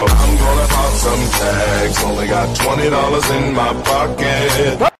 But I'm gonna pop some tags. Only got $20 in my pocket.